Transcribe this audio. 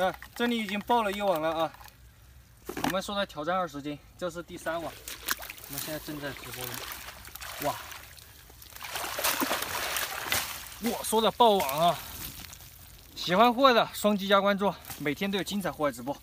看这里已经爆了一网了啊！我们说的挑战20斤，这是第3网，我们现在正在直播中。哇！我说的爆网啊！喜欢户外的双击加关注，每天都有精彩户外直播。